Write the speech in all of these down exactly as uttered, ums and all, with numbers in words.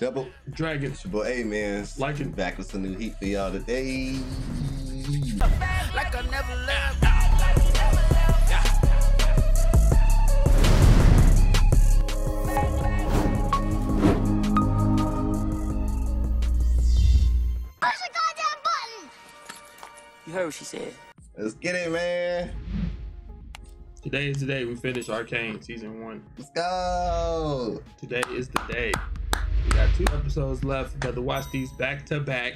Double Dragons. But hey, man, like it. Back with some new heat for y'all today. Like I never left. Push the goddamn button. You heard what she said. Let's get it, man. Today is the day we finish Arcane season one. Let's go. Today is the day. We got two episodes left. Got to watch these back to back.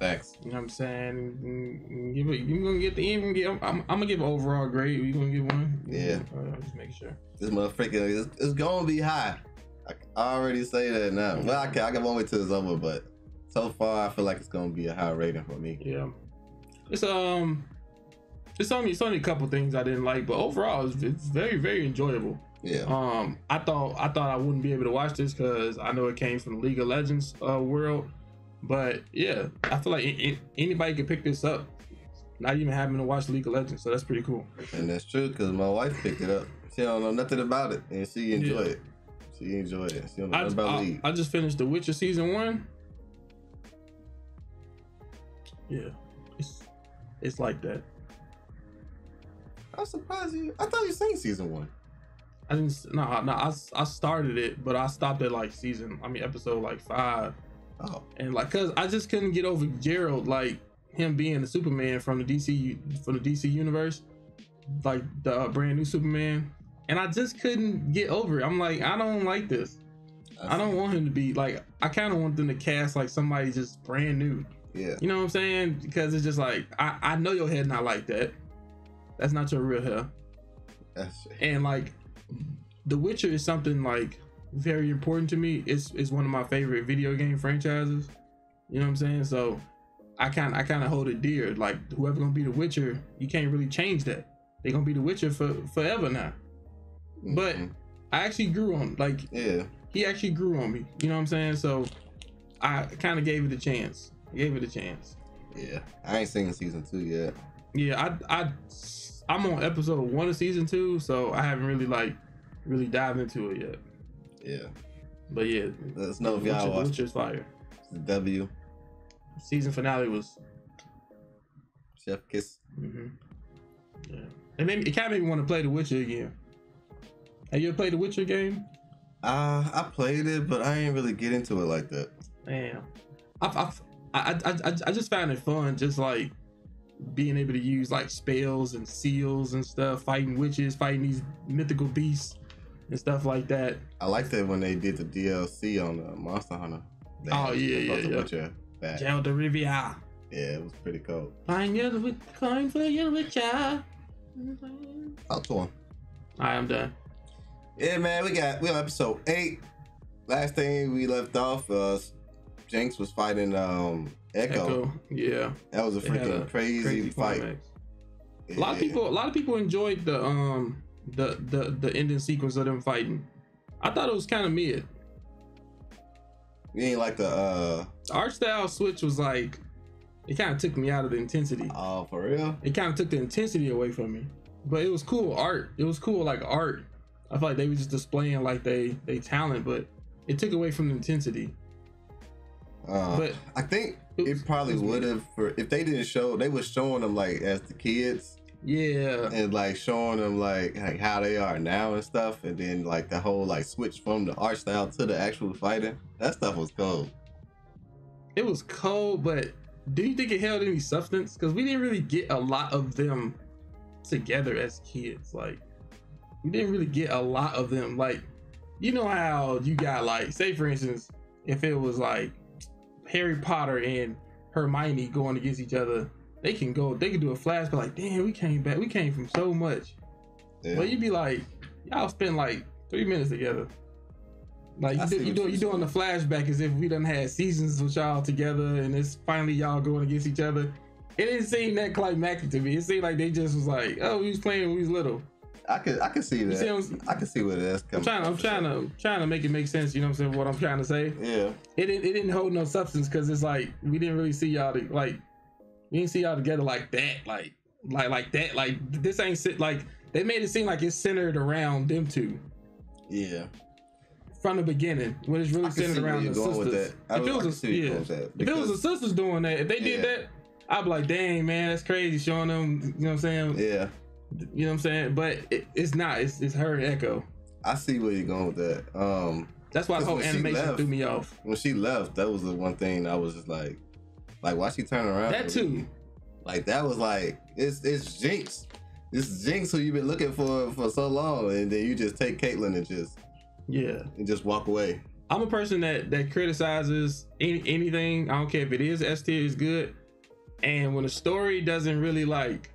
Thanks. You know what I'm saying? Give it. You gonna get the even? Give. I'm, I'm gonna give an overall grade. You gonna give one? Yeah. Right, just make sure. This motherfucker. It's, it's gonna be high. I, I already say that now. Well, I can. I can wait till it's over, but so far I feel like it's gonna be a high rating for me. Yeah. It's um. It's only it's only a couple things I didn't like, but overall it's, it's very very enjoyable. Yeah. Um, I thought I thought I wouldn't be able to watch this because I know it came from the League of Legends uh, world, but yeah, I feel like it, it, anybody could pick this up, not even having to watch League of Legends, so that's pretty cool. And that's true because my wife picked it up. She don't know nothing about it, and she enjoyed yeah. it. She enjoyed it. She don't know I, about I, League. I just finished The Witcher season one. Yeah, it's it's like that. I'm surprised you. I thought you seen season one. I didn't. No, no. I, I started it, but I stopped at like season. I mean, episode like five. Oh. And like, cause I just couldn't get over Gerald, like him being the Superman from the D C from the D C universe, like the brand new Superman. And I just couldn't get over it. I'm like, I don't like this. I, I don't want him to be like. I kind of want them to cast like somebody just brand new. Yeah. You know what I'm saying? Because it's just like I I know your head not like that. That's not your real hair. That's it. And like The Witcher is something like very important to me. It's it's one of my favorite video game franchises. You know what I'm saying? So I kinda I kinda hold it dear. Like whoever gonna be The Witcher, you can't really change that. They're gonna be The Witcher for forever now. Mm-hmm. But I actually grew on like yeah. He actually grew on me. You know what I'm saying? So I kinda gave it a chance. I gave it a chance. Yeah. I ain't seen season two yet. Yeah, I I I'm on episode one of season two, so I haven't really like really dived into it yet. Yeah, but yeah, let's know if y'all watched. Witcher's fire. W. Season finale was chef kiss. Mm-hmm. Yeah, it made me, it kind of made me want to play The Witcher again. Have you ever played The Witcher game? Uh, I played it, but I ain't really get into it like that. Damn, I I I I, I just found it fun, just like. Being able to use like spells and seals and stuff, fighting witches, fighting these mythical beasts and stuff like that. I liked that when they did the D L C on the Monster Hunter. They oh yeah, yeah, yeah. Back. Jail de Rivia. Yeah, it was pretty cool. Find you with coin for you with child. Out to him. Alright, I'm done. Yeah, man, we got we on episode eight. Last thing we left off was Jinx was fighting um. Ekko. Ekko, yeah, that was a freaking a crazy, crazy fight. Yeah. A lot of people, a lot of people enjoyed the um the the the ending sequence of them fighting. I thought it was kind of mid. You ain't like the uh the art style switch was like, it kind of took me out of the intensity. Oh, uh, for real? It kind of took the intensity away from me, but it was cool art. It was cool like art. I feel like they were just displaying like they they talent, but it took away from the intensity. Uh, but I think oops, it probably would have for if they didn't show. They were showing them like as the kids, yeah, and like showing them like like how they are now and stuff, and then like the whole like switch from the art style to the actual fighting. That stuff was cold. It was cold, but do you think it held any substance? Because we didn't really get a lot of them together as kids. Like we didn't really get a lot of them. Like you know how you got like say for instance if it was like. Harry Potter and Hermione going against each other. They can go, they can do a flash, but like, damn, we came back. We came from so much. But well, you'd be like, y'all spend like three minutes together. Like you, do, you, do, you doing the flashback as if we done had seasons with y'all together and it's finally y'all going against each other. It didn't seem that climactic to me. It seemed like they just was like, oh, we was playing when we was little. I could, I could see that. See I could see where that's coming. I'm trying, I'm trying to, trying to make it make sense. You know what I'm saying? What I'm trying to say. Yeah. It didn't, it didn't hold no substance because it's like we didn't really see y'all like, we didn't see y'all together like that, like, like, like that, like this ain't sit like they made it seem like it's centered around them two. Yeah. from the beginning when it's really centered around the sisters. If it was a, yeah, if it was the sisters doing that, if they did yeah. that, I'd be like, dang man, that's crazy showing them. You know what I'm saying? Yeah. You know what I'm saying? But it, it's not. It's it's her and Ekko. I see where you're going with that. Um, that's why the whole animation left, threw me off. When she left, that was the one thing I was just like, like why she turn around? That too. Me? Like that was like it's it's Jinx. It's Jinx who you've been looking for for so long, and then you just take Caitlyn and just yeah, and just walk away. I'm a person that that criticizes any, anything. I don't care if it is S tier, it's good. And when a story doesn't really like,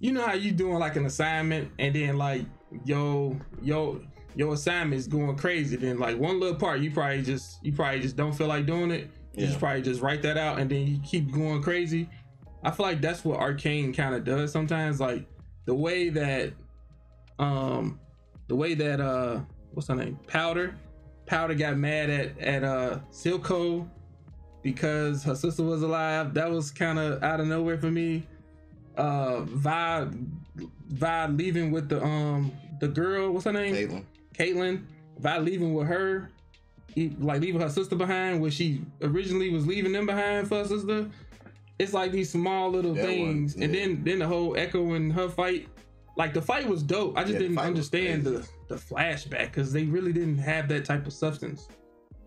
you know how you doing like an assignment, and then like yo yo your assignment's going crazy. Then like one little part, you probably just you probably just don't feel like doing it. You yeah. just probably just write that out, and then you keep going crazy. I feel like that's what Arcane kind of does sometimes. Like the way that, um, the way that uh, what's her name? Powder, Powder got mad at at uh Silco because her sister was alive. That was kind of out of nowhere for me. Uh, Vi, Vi leaving with the um the girl. What's her name? Caitlyn. Caitlyn. Vi leaving with her, like leaving her sister behind, where she originally was leaving them behind for her sister. It's like these small little that things one, yeah. and then then the whole Ekko and her fight, like the fight was dope. I just yeah, didn't understand the the flashback because they really didn't have that type of substance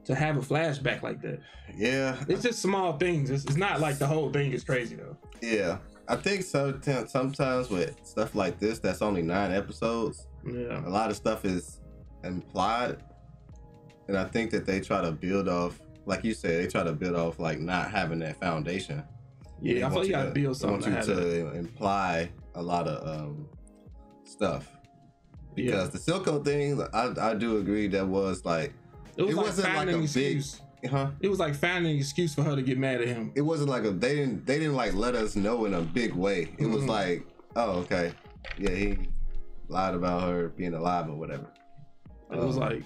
to have a flashback like that. Yeah, it's just small things. It's, it's not like the whole thing is crazy though. Yeah, I think so. Sometimes with stuff like this that's only nine episodes, yeah, a lot of stuff is implied, and I think that they try to build off, like you said, they try to build off like not having that foundation. Yeah, I feel like you gotta build something. They want you to imply a lot of um, stuff because the Silco thing, I I do agree that was like it, was it like wasn't like a excuse. big, huh? It was like finding an excuse for her to get mad at him. It wasn't like a they didn't they didn't like let us know in a big way. It mm-hmm. was like, oh okay, yeah, he lied about her being alive or whatever. It um, was like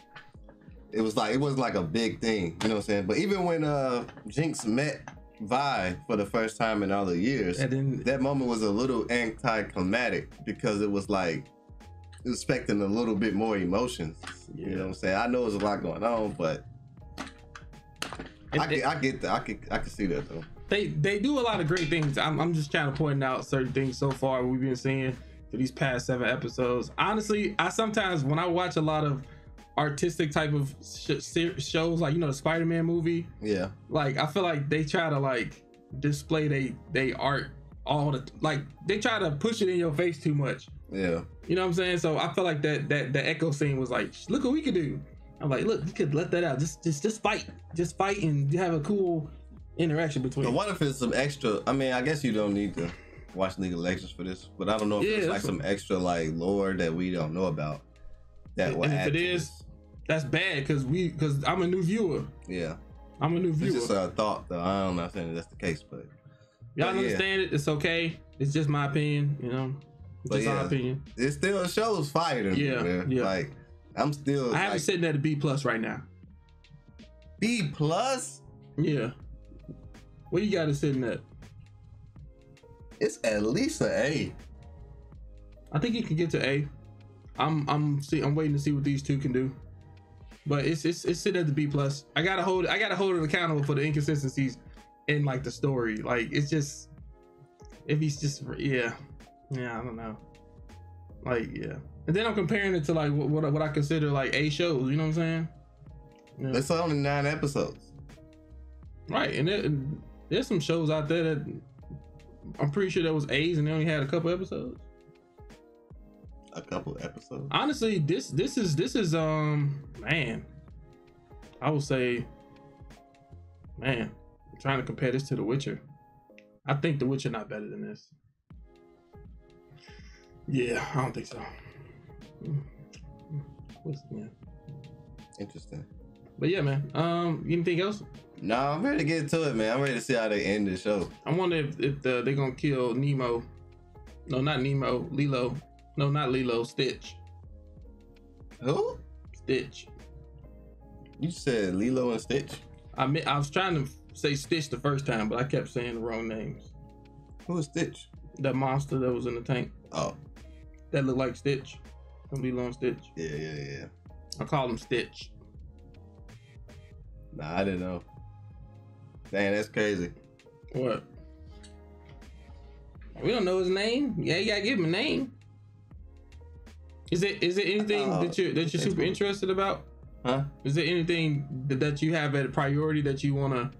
it was like it wasn't like a big thing, you know what I'm saying? But even when uh Jinx met Vi for the first time in all the years, and then, that moment was a little anticlimactic because it was like expecting a little bit more emotions. Yeah. You know what I'm saying? I know there's a lot going on, but and I, they, get, I get that. I could I can see that though. They they do a lot of great things. I'm I'm just trying to point out certain things so far we've been seeing for these past seven episodes. Honestly, I sometimes when I watch a lot of artistic type of sh shows, like you know the Spider-Man movie, yeah, like I feel like they try to like display they they art all the like they try to push it in your face too much. Yeah, you know what I'm saying? So I feel like that that the Ekko scene was like, look what we could do. I'm like, look, you could let that out. Just just just fight, just fight, and have a cool interaction between. But what if it's some extra? I mean, I guess you don't need to watch League of Legends for this, but I don't know if yeah, it's like some extra like lore that we don't know about. That will and add if it is. This. That's bad because we because I'm a new viewer. Yeah, I'm a new viewer. It's just a thought though. I don't know. I'm saying that's the case, but y'all understand yeah. it. It's okay. It's just my opinion, you know. It's but just yeah, our opinion. It still shows fire to yeah, me, man. Yeah. Like I'm still. I haven't like, sitting at a B plus right now. B plus? Yeah. What you got it sitting at? It's at least an A. I think you can get to A. I'm I'm see I'm waiting to see what these two can do. But it's it's it's sitting at the B plus. I gotta hold I gotta hold it accountable for the inconsistencies in like the story. Like it's just if he's just yeah yeah I don't know like yeah. And then I'm comparing it to like what what, what I consider like A shows. You know what I'm saying? Yeah. It's only nine episodes, right? And there, there's some shows out there that I'm pretty sure there was A's and they only had a couple episodes. A couple episodes. Honestly, this this is this is um man. I would say, man, I'm trying to compare this to The Witcher. I think The Witcher not better than this. Yeah, I don't think so. What's yeah. Interesting. But yeah, man. Um, anything else? No, nah, I'm ready to get to it, man. I'm ready to see how they end the show. I wonder if if the, they're gonna kill Nemo. No, not Nemo. Lilo. No, not Lilo. Stitch. Who? Stitch. You said Lilo and Stitch? I mean, I was trying to say Stitch the first time, but I kept saying the wrong names. Who is Stitch? That monster that was in the tank. Oh. That looked like Stitch. From Lilo and Stitch. Yeah, yeah, yeah. I called him Stitch. Nah, I didn't know. Dang, that's crazy. What? We don't know his name. Yeah, you gotta give him a name. Is it is it anything uh, that you that you're super cool. interested about? Huh? Is there anything that you have at a priority that you wanna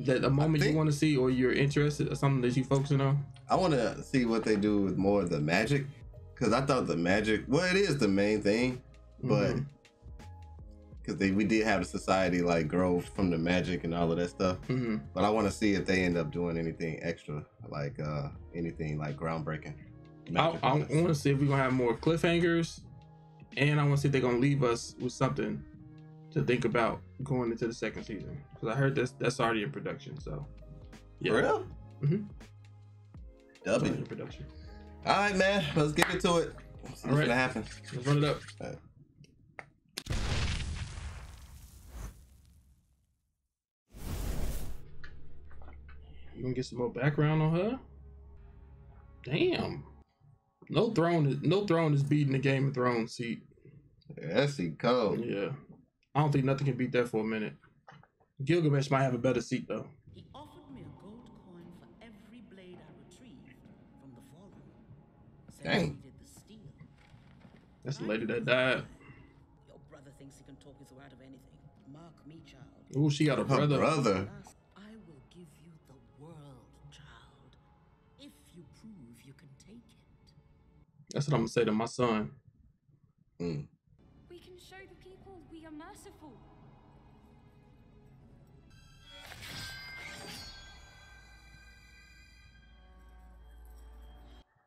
that a moment think, you wanna see, or you're interested, or something that you focusing on? I wanna see what they do with more of the magic, because I thought the magic, well, it is the main thing, but because mm-hmm. we did have a society like grow from the magic and all of that stuff. Mm-hmm. But I wanna see if they end up doing anything extra, like uh, anything like groundbreaking. I, I want to see if we're gonna have more cliffhangers, and I want to see if they're gonna leave us with something to think about going into the second season. Because I heard that's that's already in production. So, yeah. For real? Mm-hmm. W. In production. All right, man. Let's get into it. What's right. gonna happen? Let's run it up. All right. You gonna get some more background on her? Damn. No throne is no throne is beating the Game of Thrones seat. Yeah, that seat cold. Yeah. I don't think nothing can beat that for a minute. Gilgamesh might have a better seat though. He offered me a gold coin for every blade I retrieved from the fallen. Dang. The steel. That's the lady that died. Your brother thinks he can talk his way out of anything. Mark me, child. Ooh, she got a brother. Her brother. I will give you the world, child. If you prove you can take it. That's what I'm gonna say to my son. Mm. We can show the people we are merciful.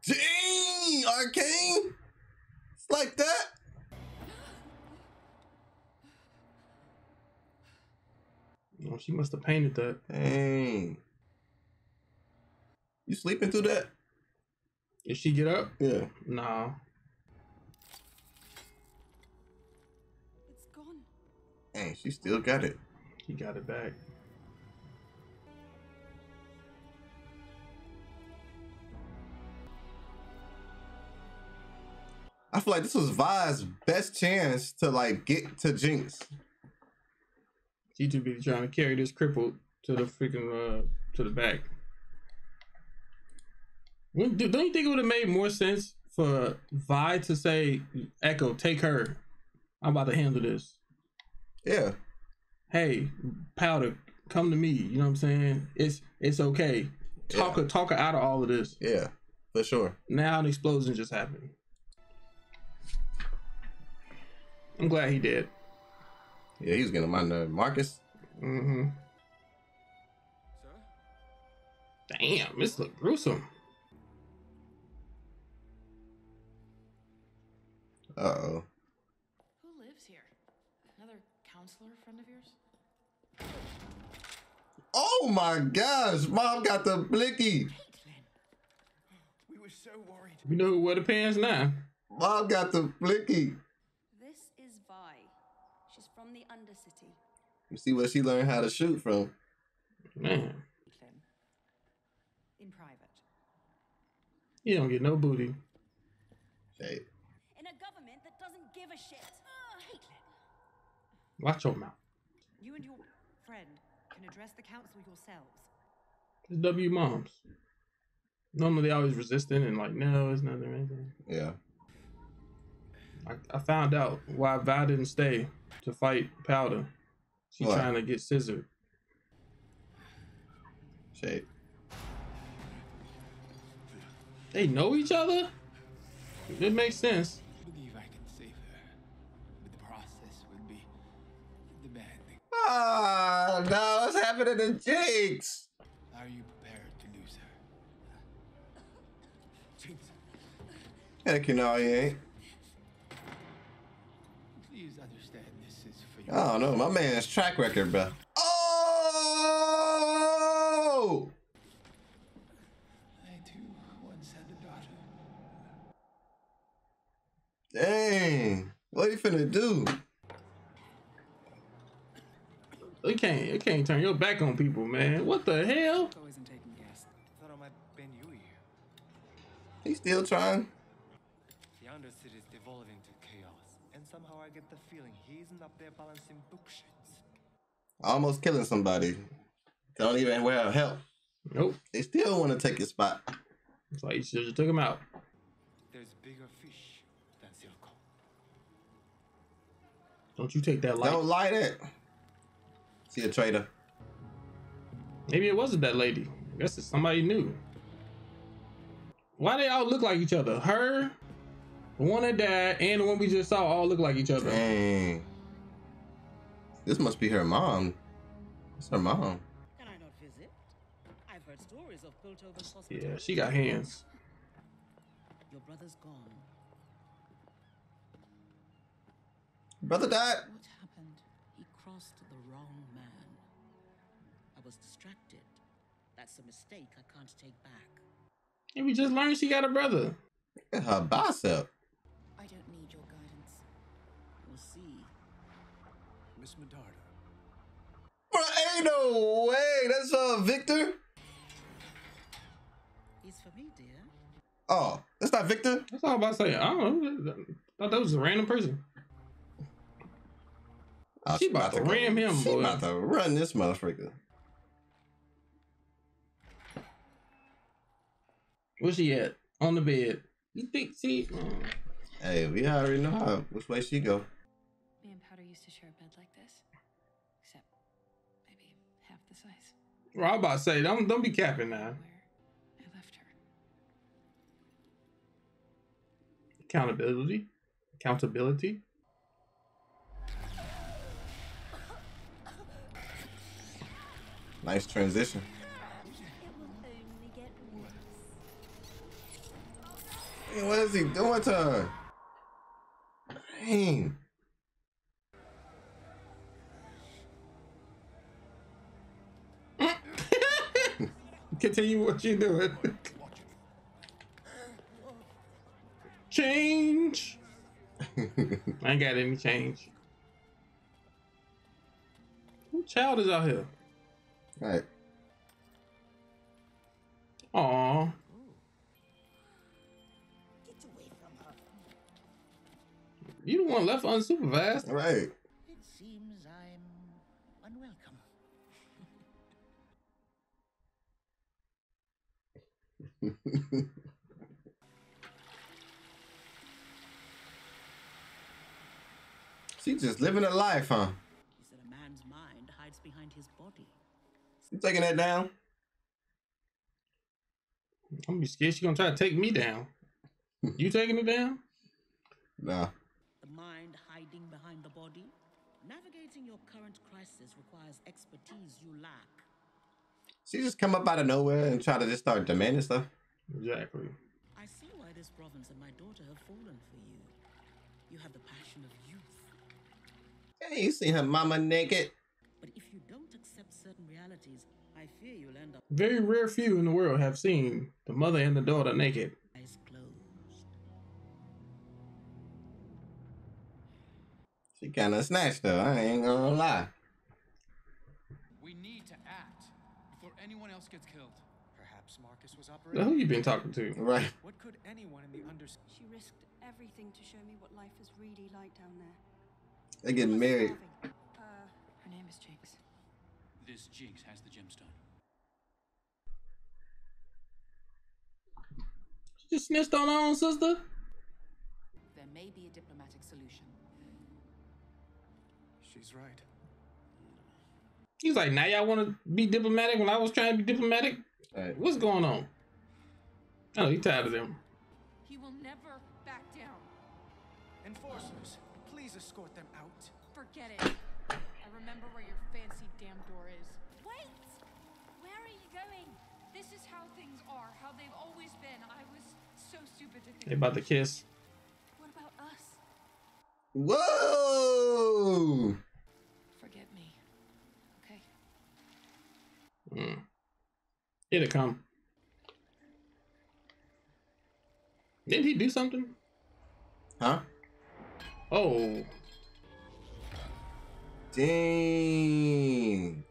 Dang, Arcane! It's like that. Oh, she must have painted that. Dang. You sleeping through that? Did she get up? Yeah. Nah. It's gone. Dang, she still got it. She got it back. I feel like this was Vi's best chance to like get to Jinx. She too busy trying to carry this cripple to the freaking uh to the back. Don't you think it would have made more sense for Vi to say, Ekko, take her. I'm about to handle this. Yeah. Hey, Powder, come to me. You know what I'm saying? It's it's okay. Talk, yeah. her, talk her out of all of this. Yeah, for sure. Now an explosion just happened. I'm glad he did. Yeah, he was getting my nerve. Marcus? Mm-hmm. Sir? Damn, this look gruesome. Uh-oh. Who lives here? Another counselor friend of yours? Oh my gosh! Mom got the blicky! Caitlyn. We were so worried. We know who wear the pants now. Mom got the blicky. This is Vi. She's from the Undercity. You see where she learned how to shoot from. Man. In private. You don't get no booty. Hey. Give a shit. Caitlyn. Watch your mouth. You and your friend can address the council yourselves. It's W moms. Normally they always resistant and like, no, it's nothing anything. Yeah. I, I found out why Vi didn't stay to fight Powder. She's trying to get scissored. Shit. They know each other? It makes sense. Oh no, what's happening to Jinx? Are you prepared to lose her? Jinx. Heck, you know he ain't. Please understand this is for you. I don't know, my man's track record, bro. Oh! I too once had a daughter. Dang, what are you finna do? You can't, you can't turn your back on people, man. What the hell? He's still trying. The Undercity is devolving to chaos. and somehow I get the feeling he isn't up there balancing bookshits. Almost killing somebody. Don't even wear help. Nope. They still want to take your spot. That's why you should have took him out. There's bigger fish than Silco. Don't you take that light. Don't light it. See a traitor. Maybe it wasn't that lady. I guess it's somebody new. Why they all look like each other? Her, the one that died, and the one we just saw all look like each other. Dang. This must be her mom. It's her mom. Can I not visit? I've heard stories of Piltover's hospital. Yeah, she got hands. Your brother's gone. Brother died. What happened? He crossed the wrong man. I was distracted. That's a mistake I can't take back. And we just learned she got a brother. Look at her bicep. I don't need your guidance. We'll see. Miss Medarda. Bro, ain't no way. That's uh Victor. He's for me, dear. Oh, that's not Victor. That's all I'm about to say. I don't know. I thought that was a random person. Oh, she, she about, about to go. ram him, she boy. She about to run this motherfucker. Where she at? On the bed. You think she? Hey, we already know how, which way she go. Me and Powder used to share a bed like this, except maybe half the size. Well, I'm about to say, don't don't be capping now. Where I left her. Accountability. Accountability. Nice transition. What is he doing to her? Dang. Continue what you're doing. Change. I ain't got any change. Who child is out here? All right. Aww. You the one left unsupervised. Right. It seems I'm unwelcome. She's just living a life, huh? He said a man's mind hides behind his body. You taking that down? I'm gonna be scared she's gonna try to take me down. You taking it down? Nah. Mind hiding behind the body. Navigating your current crisis requires expertise you lack. She just come up out of nowhere and try to just start demanding stuff. Exactly. I see why this province and my daughter have fallen for you. You have the passion of youth. Hey, you seen her mama naked. But if you don't accept certain realities, I fear you'll end up. Very rare few in the world have seen the mother and the daughter naked. Eyes closed. She kind of snatched her, I ain't gonna lie. We need to act before anyone else gets killed. Perhaps Marcus was operating. Who you been talking to? Right. What could anyone in the under... She risked everything to show me what life is really like down there. They getting married. Uh, her name is Jinx. This Jinx has the gemstone. She just snitched on her own sister? There may be a diplomatic solution. She's right. He's like, now y'all want to be diplomatic when I was trying to be diplomatic? Right. What's going on? Oh, he's tired of them. He will never back down. Enforcers, please escort them out. Forget it. I remember where your fancy damn door is. Wait! Where are you going? This is how things are, how they've always been. I was so stupid to think. They about to kiss. What about us? Whoa! Forget me, okay? Mm. It'll come. Didn't he do something? Huh? Oh. Dang.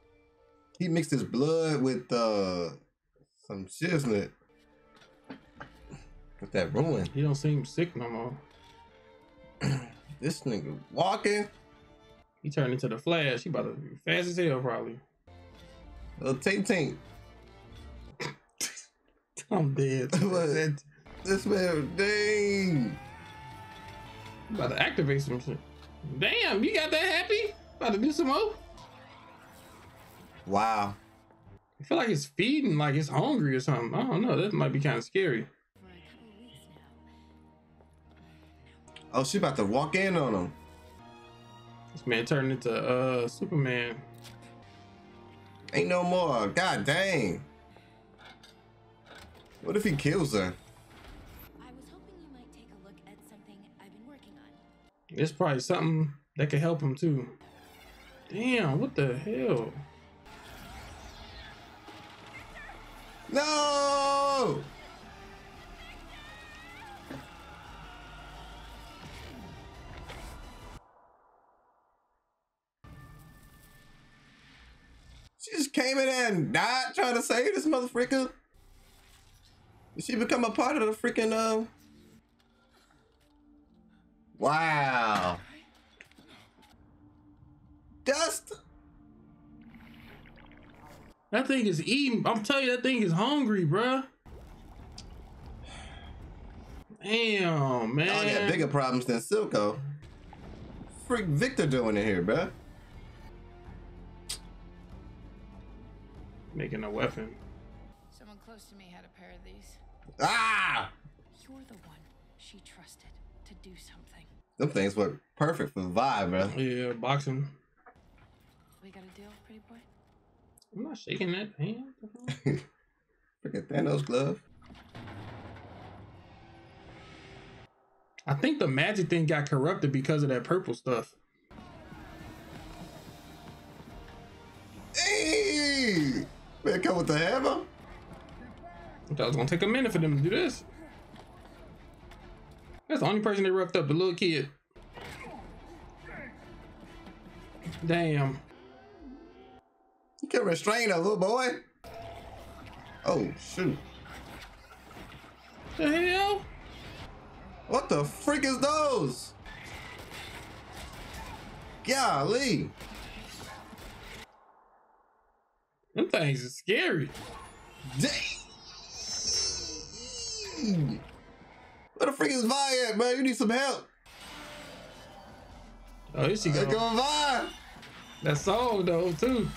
He mixed his blood with uh some shiznit. With that ruin. He don't seem sick no more. This nigga walking. He turned into the Flash. He about to be fast as hell, probably. Little taint taint. I'm dead. That, this man, dang. About to activate some shit. Damn, you got that happy? About to do some more? Wow. I feel like it's feeding, like it's hungry or something. I don't know. That might be kind of scary. Oh, she about to walk in on him. This man turned into uh Superman. Ain't no more. God dang. What if he kills her? I was hoping you might take a look at something I've been working on. It's probably something that could help him too. Damn, what the hell? No! She just came in there and died trying to save this motherfucker. Did she become a part of the freaking uh wow. Dust. That thing is eating. I'm telling you, that thing is hungry, bruh. Damn, man. I got bigger problems than Silco. Freak Victor doing it here, bruh. Making a weapon. Someone close to me had a pair of these. Ah! You're the one she trusted to do something. Them things were perfect for Vi, bro. Yeah, boxing. We got a deal, pretty boy. I'm not shaking that hand. Look at Thanos' glove. I think the magic thing got corrupted because of that purple stuff. Hey! Man, come with the hammer. I thought it was gonna take a minute for them to do this. That's the only person they roughed up, the little kid. Damn. You can restrain a little boy. Oh shoot. The hell? What the freak is those? Golly. Them things are scary. Dang. Where the freak is Vi at, man? You need some help. Oh, here she goes. Go Vi. That's soul though, too.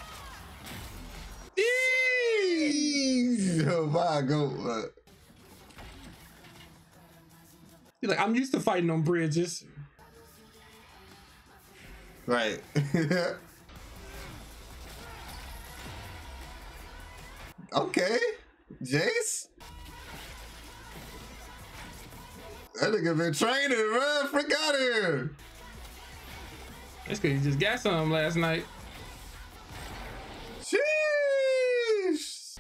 Yo, Vi, go. You're like, I'm used to fighting on bridges. Right. Okay, Jace. That nigga been training, bro. Freak out of here. That's because you just got some last night. Sheesh.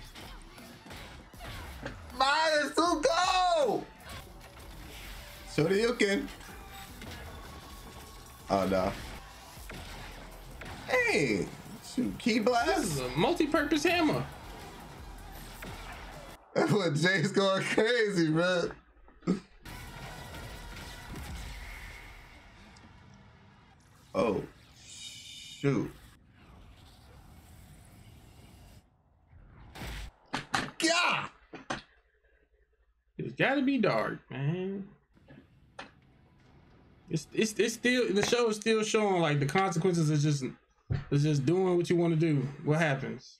Minus two go. So do you can. Oh, no. Hey, shoot, key blast. This is a multi-purpose hammer. That's what Jace going crazy, bro. Oh, shoot. Gah! It's gotta be dark, man. It's, it's, it's still, the show is still showing like the consequences of just, is just doing what you want to do. What happens?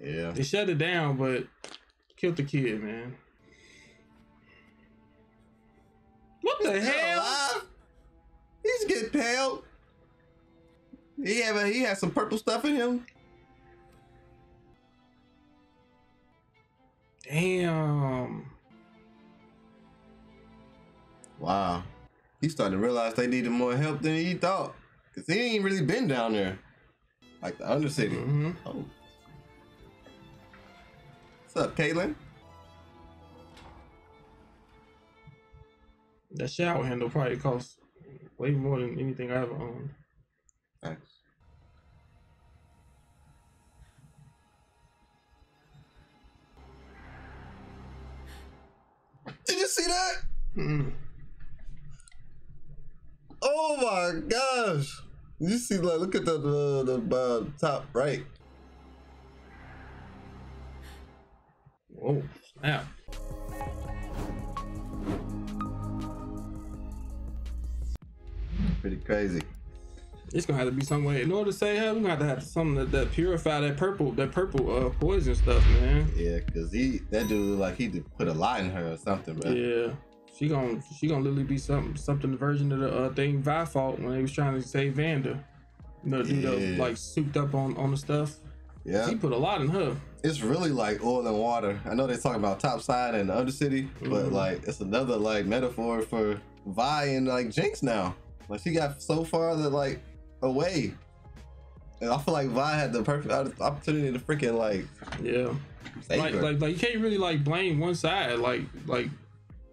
Yeah. They shut it down, but killed the kid, man. What the He's hell? Alive? He's getting pale. He have a, he has some purple stuff in him. Damn. Wow. He started to realize they needed more help than he thought, cause he ain't really been down there, like the Undercity. Mm-hmm. Oh. What's up, Caitlyn? That shower handle probably costs way more than anything I ever owned. Thanks. Did you see that? Mm-hmm. Oh! Oh my gosh! You see, like, look at the uh, the uh, top right. Oh, snap. Pretty crazy. It's gonna have to be some way in order to save him. We're gonna have to have something that, that purify that purple, that purple uh, poison stuff, man. Yeah, cause he, that dude look like he did put a lie in her or something, bro. Yeah, she gonna, she gonna literally be something, something version of the uh, thing Vi fought when they was trying to save Vander. You know, dude, yeah. that was, like souped up on on the stuff. Yeah, he put a lot in her. It's really like oil and water. I know they're talking about Topside and Undercity, mm-hmm. but like it's another like metaphor for Vi and like Jinx now. Like she got so far that like away, and I feel like Vi had the perfect opportunity to freaking like yeah, save like her. like like you can't really like blame one side. Like like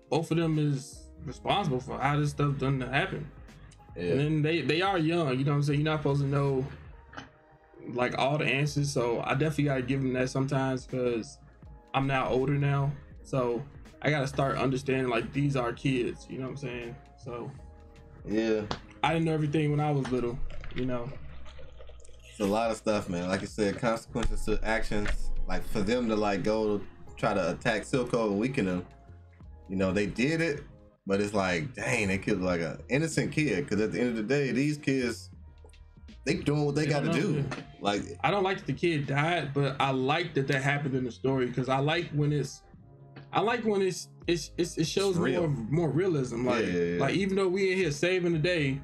both of them is responsible for how this stuff done to happen. Yeah. And then they they are young. You know what I'm saying? You're not supposed to know like all the answers. So I definitely gotta give them that sometimes because I'm now older now. So I gotta start understanding like these are kids. You know what I'm saying? So. Yeah, I didn't know everything when I was little, you know. It's a lot of stuff, man. Like you said, consequences to actions. Like for them to like go try to attack Silco and weaken him, you know, they did it, but it's like, dang, they killed like an innocent kid. Because at the end of the day, these kids, they doing what they, they got to do. Yeah. Like, I don't like that the kid died, but I like that that happened in the story because I like when it's, I like when it's. It's, it's, it shows more more realism. Like yeah, yeah, yeah. like even though we in here saving the day,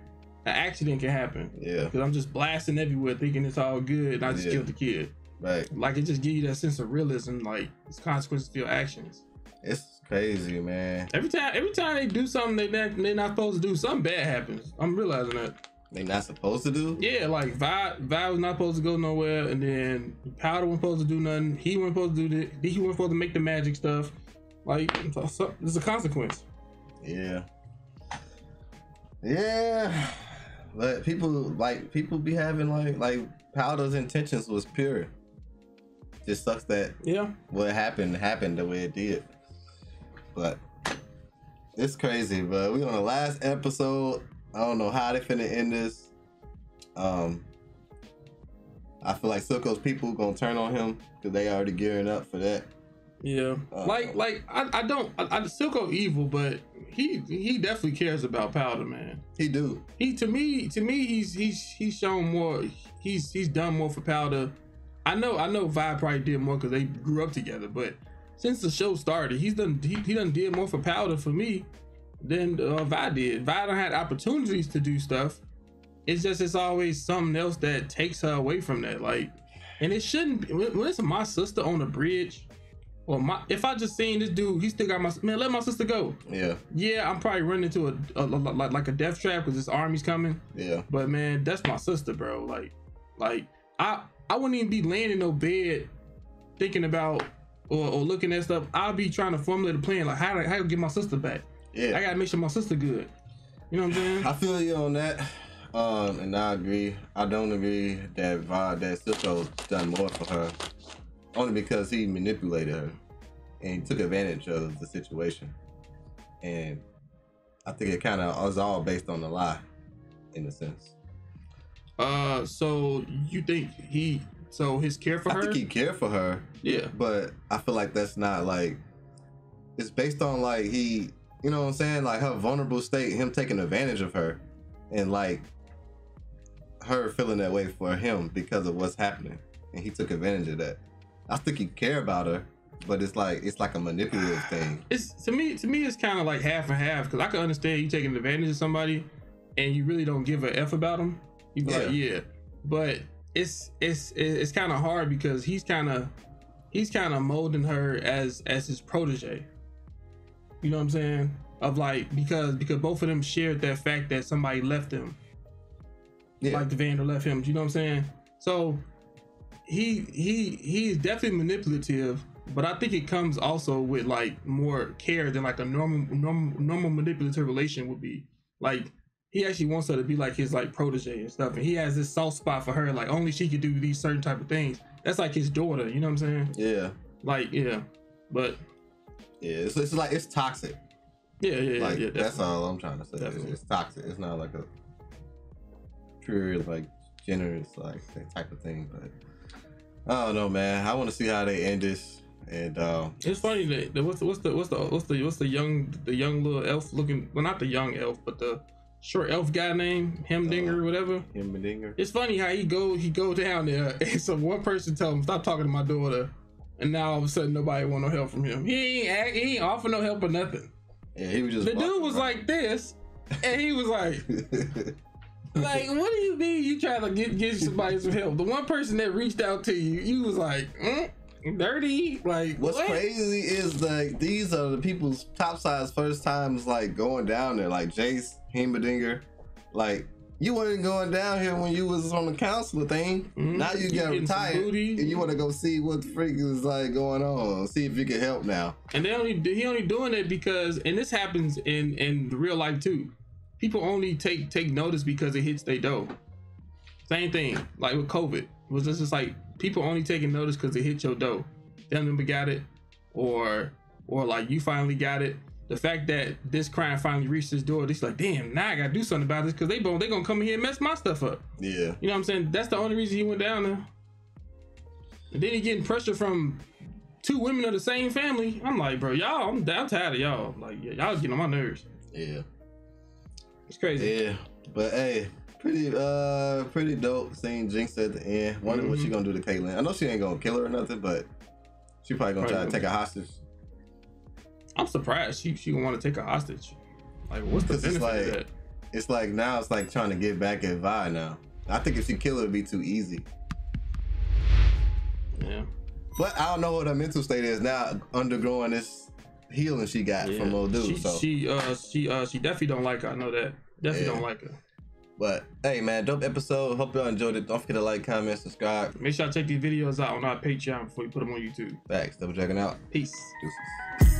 an accident can happen. Yeah. Because I'm just blasting everywhere, thinking it's all good, and I just yeah. killed the kid. Right. Like it just gives you that sense of realism. Like it's consequences to your actions. It's crazy, man. Every time, every time they do something they not, they're not supposed to do, something bad happens. I'm realizing that. They not supposed to do? Yeah. Like Vi, Vi was not supposed to go nowhere, and then Powder wasn't supposed to do nothing. He wasn't supposed to do that. He wasn't supposed to make the magic stuff. Like, there's a consequence. Yeah. Yeah. But people, like, people be having, like, like Powder's intentions was pure. Just sucks that yeah. what happened happened the way it did. But it's crazy, but we on the last episode. I don't know how they finna end this. Um, I feel like Silco's people gonna turn on him because they already gearing up for that. Yeah, uh, like like I, I don't I, I Silco evil, but he he definitely cares about Powder, man. He do. He to me to me he's he's he's shown more. He's he's done more for Powder. I know I know Vi probably did more because they grew up together, but since the show started, he's done he he done did more for Powder for me than uh, Vi did. Vi done had opportunities to do stuff. It's just it's always something else that takes her away from that. Like, and it shouldn't be. When it's my sister on the bridge. Well, my, if I just seen this dude, he still got my man. Let my sister go. Yeah. Yeah, I'm probably running into a, a, a like, like a death trap because this army's coming. Yeah. But man, that's my sister, bro. Like, like I I wouldn't even be laying in no bed thinking about or, or looking at stuff. I'll be trying to formulate a plan like how to how to get my sister back. Yeah. I gotta make sure my sister good. You know what I'm saying? I feel you on that. Um, and I agree. I don't agree that Vi, that Silco's done more for her. Only because he manipulated her and he took advantage of the situation. And I think it kind of was all based on a lie in a sense. Uh, so you think he, so his care for I her? I think he cared for her. Yeah. But I feel like that's not like, it's based on like he, you know what I'm saying? Like her vulnerable state, him taking advantage of her and like her feeling that way for him because of what's happening. And he took advantage of that. I think you care about her, but it's like it's like a manipulative thing. It's to me, to me, it's kind of like half and half because I can understand you taking advantage of somebody, and you really don't give a f about them. You be yeah. like, yeah, but it's it's it's kind of hard because he's kind of he's kind of molding her as as his protege. You know what I'm saying? Of like because because both of them shared that fact that somebody left them, yeah. like the Vander left him. You know what I'm saying? So. He he he is definitely manipulative, but I think it comes also with like more care than like a normal normal normal manipulative relation would be. Like he actually wants her to be like his like protege and stuff, and he has this soft spot for her. Like only she could do these certain type of things. That's like his daughter. You know what I'm saying? Yeah. Like yeah, but yeah, it's, it's like it's toxic. Yeah, yeah, like, yeah. That's all I'm trying to say. It's, it's toxic. It's not like a pure, like, generous, like, that type of thing. But I don't know, man. I want to see how they end this. And uh, it's funny that the, what's the what's the what's the what's the what's the young the young little elf looking, well, not the young elf, but the short elf guy named Heimerdinger, uh, whatever. Heimerdinger. It's funny how he go he go down there, and so one person tell him stop talking to my daughter, and now all of a sudden nobody want no help from him. He ain't he ain't offer no help or nothing. Yeah, he was just the dude was right. like this, and he was like, like, what do you mean you try to get get somebody some help? The one person that reached out to you, you was like, mm? dirty like what's what? Crazy is like these are the people's top size first times like going down there, like Jace, Heimerdinger. Like, you weren't going down here when you was on the counselor thing. Mm-hmm. Now you get retired and you want to go see what the freak is like going on, see if you can help now. And they only he only doing it because, and this happens in in real life too, people only take take notice because it hits their dough. Same thing like with COVID. It was just, just like people only taking notice because it hit your dough. Them number got it, or or like you finally got it. The fact that this crime finally reached this door, it's like, damn, now I gotta do something about this because they they gonna come in here and mess my stuff up. Yeah, you know what I'm saying? That's the only reason he went down there. And then he getting pressure from two women of the same family. I'm like, bro, y'all, I'm, I'm tired of y'all. Like, yeah, y'all getting on my nerves. Yeah, it's crazy. Yeah, but hey. Pretty uh pretty dope seeing Jinx at the end. Wonder mm-hmm. what she gonna do to Caitlyn. I know she ain't gonna kill her or nothing, but she probably gonna probably try to take her hostage. I'm surprised she she gonna wanna take her hostage. Like, what's the benefit it's like, of that? It's like now it's like trying to get back at Vi now. I think if she kill her it'd be too easy. Yeah. But I don't know what her mental state is now undergoing this healing she got yeah. from old dude. She so. she uh she uh she definitely don't like her, I know that. Definitely yeah. don't like her. But hey man, dope episode. Hope y'all enjoyed it. Don't forget to like, comment, subscribe. Make sure y'all check these videos out on our Patreon before you put them on YouTube. Thanks. Double checking out. Peace. Deuces.